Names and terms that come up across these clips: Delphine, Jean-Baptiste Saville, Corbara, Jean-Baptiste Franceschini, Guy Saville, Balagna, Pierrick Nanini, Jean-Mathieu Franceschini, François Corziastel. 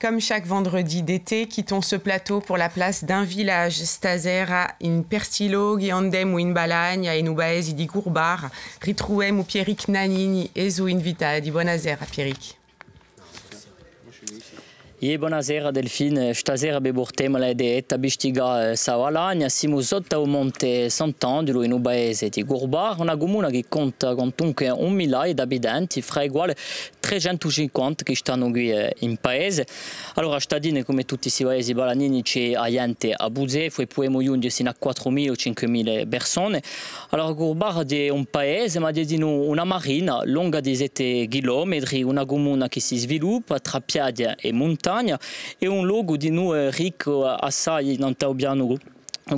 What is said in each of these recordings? Comme chaque vendredi d'été, quittons ce plateau pour la place d'un village, Stasera, in Pertilo, Ghiandem ou in Balagna, in Ubaez, di Corbara, Ritrouem ou Pierrick Nanini, Esu in Vita, di Buonasera, Pierrick. Ie buonasera Delphine, stasera bebortemo la dieta bistiga Savalagna, siamo sotto al monte Sant'Angelo in un paese di Corbara, una comune che conta comunque 1.000 abitanti, fra i quali 350 che stanno qui in paese. Allora Stadine, come tutti i paesi balagnini, c'è gente a Buzefo e possiamo giungere fino a 4.000 o 5.000 persone. Allora Corbara è un paese, ma è una marina lunga di 7 km, una comune che si sviluppa tra piaggia e montagna. È un luogo di noi ricco assai non taubiano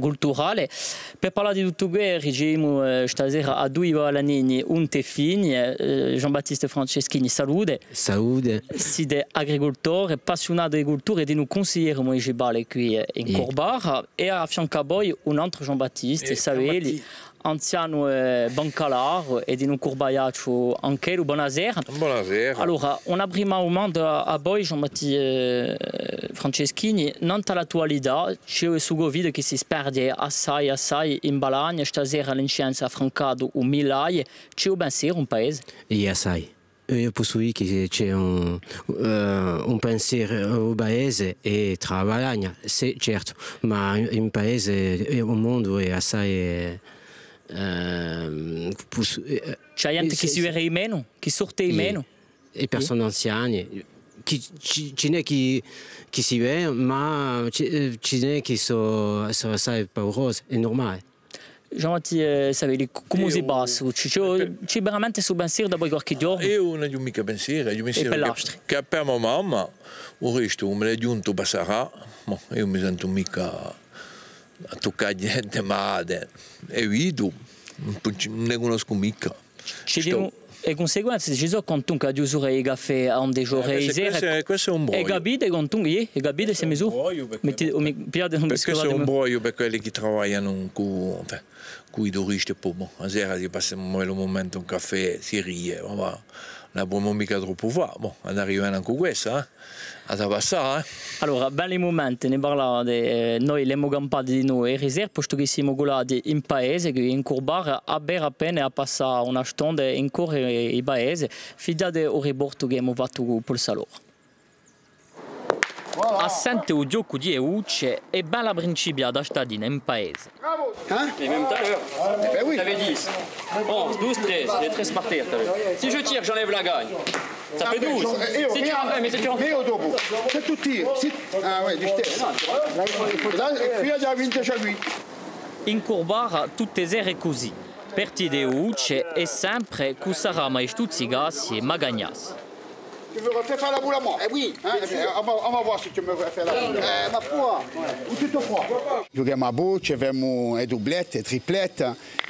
culturale. Per parlare di tutto questo, siamo stasera a due balagnini, un tefine, Jean-Baptiste Franceschini, salute. Salute. Siete agricoltore, appassionato di cultura e di un consigliere municipale qui in Corbara. E a fianco a voi un altro Jean-Baptiste Saville, anziano bancalaro e di un corbaiaccio anche lui. Buonasera. Buonasera. Allora, una prima domanda a voi, Jean-Mathieu Franceschini. Non all'attualità, c'è il suo Covid che si perde assai in Balagna, stasera l'incidenza ha affrancato 1.000, c'è un pensiero un paese? E assai. Io posso dire che c'è un pensiero un paese e tra Balagna, sì, certo, ma un paese e un mondo è assai... c'è gente che si vede meno, che sorte meno. E persone anziane, ce n'è chi si vede, ma ce n'è chi sono assai paurose, è normale. Jean-Mathieu Saville, come si passa? C'è veramente questo pensiero da poi qualche giorno? Io non ho mica pensiero, io pensiero che per mia mamma, il resto me l'è giunto passerà, ma io mi sento mica... a toccare niente male, è vido, non conosco mica. E conseguenze ci sono comunque di usare il caffè a un dei giorni sera. Questo è un broglio. E capite comunque, e capite se misura? Questo è un broglio per quelli che lavorano con i turisti. A sera si passa un momento un caffè, si ride, va. Non abbiamo mica troppo fare, on arrive anche questa, a passare. Allora, belli momenti, ne parlavate, noi l'abbiamo campato di noi, ieri posto che siamo colati in paese, in Corbara, abbiamo appena passato una stonda in correre in paese, fidate al riporto che abbiamo fatto con il salore. Assente il gioco di Eucce e bella principia da stadina in paese. Et même tout à l'heure, eh oui. T'avais 10, 11, 12, 13, les 13 par terre. Si je tire, j'enlève la gagne. Ça fait 12. Si tu ramènes, mais c'est 40. Mais au debout. C'est tout tir. Ah ouais, du test. Et puis, il y a 20 déjà lui. In Corbara, tutte ere così. Partite Eucce e sempre cusarà mai tutti i gassi e magagnassi. Tu veux refaire la boule à moi? Eh oui, hein, on va voir si tu me refais la boule. Ma foi, ou tu te crois? Joguemos à bout, tivemos doublette, triplette,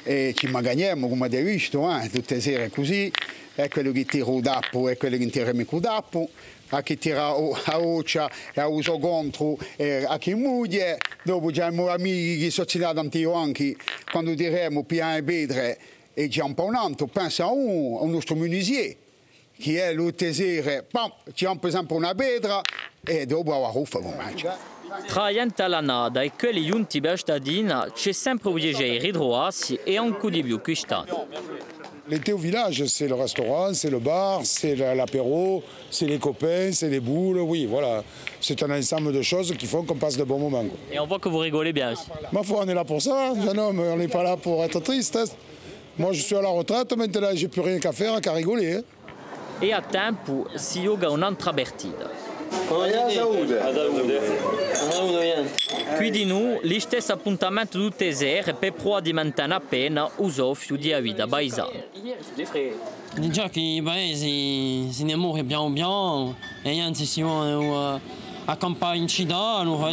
e ci manganhemos, come de visto, tutte le sere così. È quello che tira il dappo, è quello che tira il dappo, a chi tira a occia, a uso contro, a chi muglie. Dopo già i miei amici che sono stati anche, quando diremo piano e pedre, e già un po' un altro, pensa a un nostro munisier. Chi è l'utesire, ci ha preso una pedra e dopo la ruffa lo mangia. Tra gente alla nada e quelli giunti per cittadina c'è sempre un piacere ritrovarsi e anche di più quest'anno. L'été au village, c'est le restaurant, c'est le bar, c'est l'apéro, c'est les copains, c'est les boules, oui, voilà. C'est un ensemble de choses qui font qu'on passe de bons moments. Et on voit que vous rigolez bien aussi. Ma foi, on est là pour ça, jeune homme, on n'est pas là pour être triste. Moi, je suis à la retraite, maintenant, j'ai plus rien qu'à faire, qu'à rigoler. Hein. E a tempo si gioca un'altra partita. Qui di noi gli stessi appuntamenti tutte le sere per provare di mantenere appena un soffio di vita paesana. Dico che i paesi si innamorano piano piano e anzi si vanno a campare in città, allora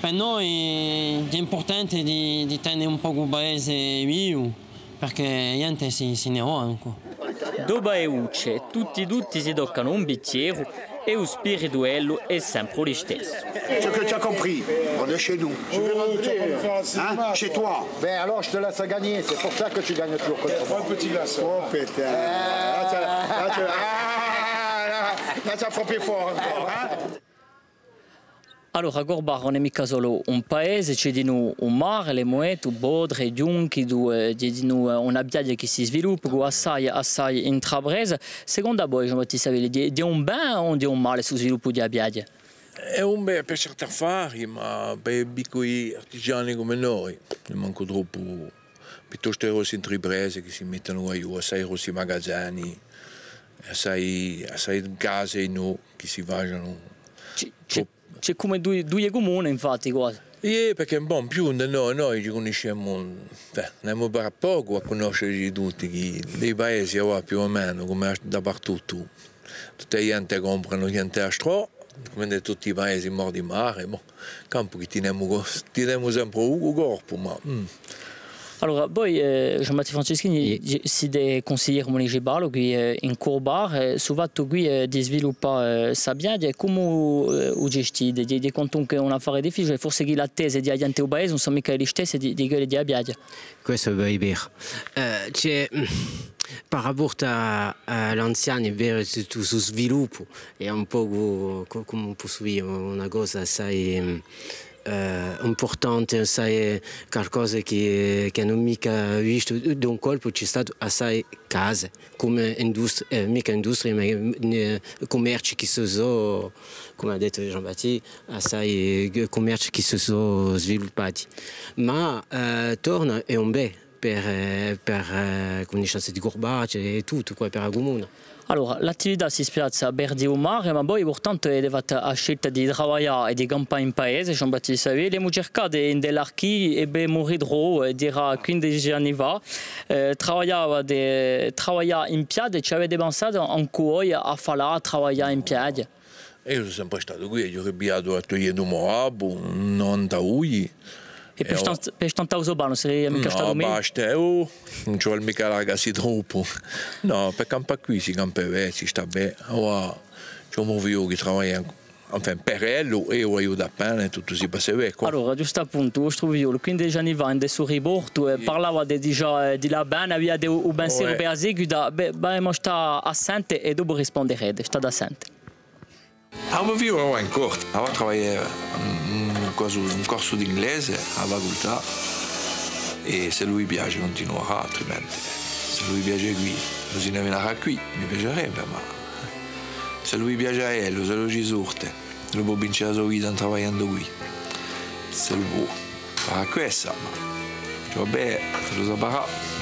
per noi è importante di tenere un po' il paese vivo. Perché niente si ne ho ancora. Dopo le ucce, tutti si toccano un bicchiere e il spirituello è sempre lo stesso. Ce que tu as compris, on est chez nous. Je vais rentrer chez toi. Ben alors je te laisse gagner, c'est pour ça que tu gagnes toujours contre moi. Un petit glace. Oh putain. Là, tu as frappé fort encore. Allora, a Corbara non è mica solo un paese, c'è di noi un mare, le monete, Bodre, Giunchi, dove c'è di noi una biaglia che si sviluppa, che assai intrapresa. Secondo voi, Jean-Baptiste Saville, è un bene o è un male sul sviluppo della biaglia? È un bene per certi affari, ma per piccoli artigiani come noi ne manco troppo, piuttosto grosse intraprese che si mettono a assai grossi magazzini, assai case no, che si vanno. C'è come due comuni, infatti, quasi. Perché un po' più di noi ci conosciamo, andiamo per poco a conoscerci tutti, dei paesi più o meno, come dappertutto. Tutte le gente comprano niente a stro, come tutti i paesi morti di mare, ma campo che teniamo sempre il corpo, ma... Alors, Jean-Baptiste Franceschini, si des conseillers municipaux qui en Corbara, souvent qui développent sa biade, comment vous gestez des cantons qu'on a fait des fiches, et forse que la thèse di agente au paese non sono mica le stesse di quelle di biade. Questo è vero. Par rapport à l'ancien, tout ce sviluppo è un po' come posso dire una cosa assai importante, assai qualcosa che non mica visto di un colpo, c'è stato assai case, come mica industrie, ma commerci che si sono, come ha detto Jean-Baptiste, assai commerci che si sono sviluppati. Ma torna è un bel per conoscenza di Corbara e tutto qua per il comune. Allora, l'attività si spiazza a Berdi o Mare, ma poi l'importante è la scelta di lavorare e di campare in paese, Jean-Baptiste Saville. Abbiamo cercato in dell'archivio e Moridro, dirà 15 anni fa, lavorava in piedi, ci aveva pensato ancora a fare, lavorare in piedi. Io sono sempre stato qui, io ho abbiato a togliere un morabbo, 90 ugli. E per Stantauso Bano, se mica stato meglio? No, basta, non ci vuole mica ragazzi troppo. No, per campa qui si campa bene, si sta bene. Ora c'è un movimento che lavora per ello e io aiuto appena e tutto si passa bene. Allora, giusto appunto, io trovo io, 15 anni fa, in suo riporto, parlava già di la bene, aveva un pensiero per eseguire, ma sta assente e dopo rispondere, sta assente. Abbiamo vivo ancora, abbiamo lavorato un corso d'inglese alla facoltà e se lui piace continuerà, altrimenti se lui piace qui, lo si innavinerà qui, mi piacerebbe, ma se lui piace a lui, se lo ci sorte, lo può vincere la sua vita lavorando qui, se lo può farà questa, ma vabbè, se lo saprà.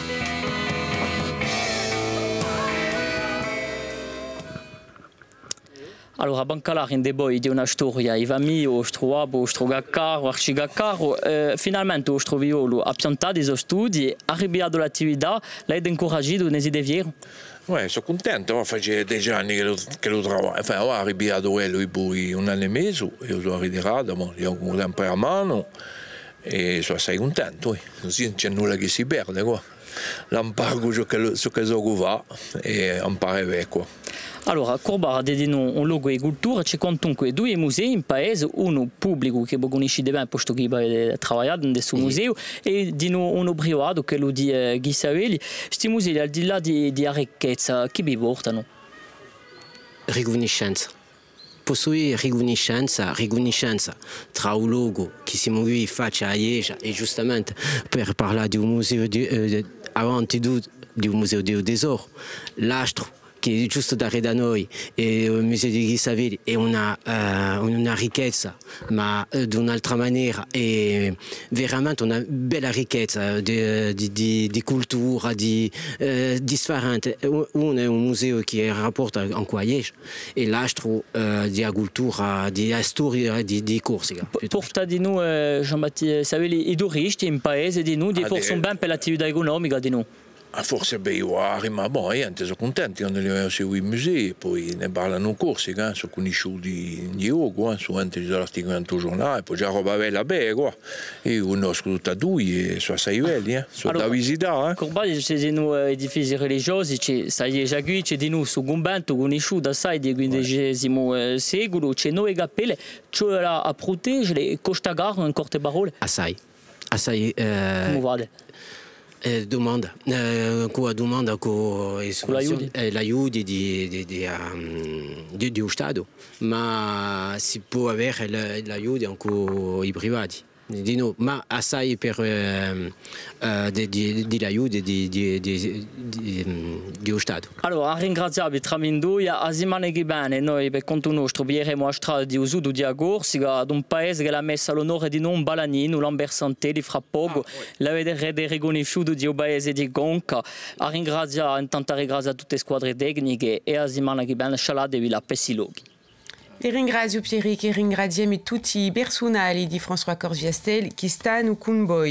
Allora, Bancalar in deboi di una storia, i vami, o stroabo, o strogaccaro, arcigaccaro, finalmente o stroviolo ha piantato i suoi studi, ha ribiato l'attività, l'ha incoraggiato nel desiderio? Sì, sono contento, ma faccio 10 anni che lo lavoro, enfin, ho ribiato lui poi un anno e mezzo, io sono ritirato, ma io ho sempre a mano e sono assai contento, non c'è nulla che si perde qua. L'embargo su che gioco va e impara bene qua. Allora, Corbara dedica un luogo di cultura, c'è comunque 2 musei in paese, uno pubblico che conosce bene, posto che ha lavorato nel suo museo, e uno privato, quello di Guy Saville. Questi musei, al di là della ricchezza, che vi portano? Riconoscenza. Posso dire riconoscenza tra un luogo che si muove faccia a Iesa e giustamente per parlare di un museo avanti di un museo del tesoro, l'astro che è giusto da da noi e il museo di Guy Saville è una ricchezza, ma di un'altra maniera è veramente una bella ricchezza di cultura, differente. Uno è un museo che rapporta con Iesa e l'altro di cultura, di storia di Corsica. Porta di noi, Jean-Baptiste Saville, i turisti in paese di noi, forse un ben per l'attività economica di noi. Forse beiuari, ma bon, niente, sono contenti quando li ho seguiti ai musei, poi ne parlano in Corsica, sono conosciuti in Diogo, sono entrati dall'articolo del tuo giornale, poi c'è roba bella, bella, io conosco tutti e due, sono assai belli, sono da visitare. Corbara, c'è di noi edifici religiosi, c'è già qui, c'è di noi su Gombento, conosciuto assai del XV secolo, c'è noi cappelle, c'è a proteggere, costa caro in corte parole. Assai. Come vale? Demanda, ko demanda ko l'aide de l'État, mais si peut avoir l'aide encore privée. Dino, ma assai per di l'aiuto di Stato. Allora, a ringraziare Tramindo e a Simaneghi bene, noi per conto nostro vieremo a strada di Usudo di Agorsi, ad un paese che l'ha messa all'onore di non Balagnino, l'Ambersante di fra poco, la vedrete riconosciuto di un paese di Gonca. A ringraziare, intanto ringraziare tutte le squadre tecniche e a Simaneghi bene, scialà devi la pessiloghi. Ringrazio Pierrick, ringrazio tutti i personali di François Corziastel che stanno con voi.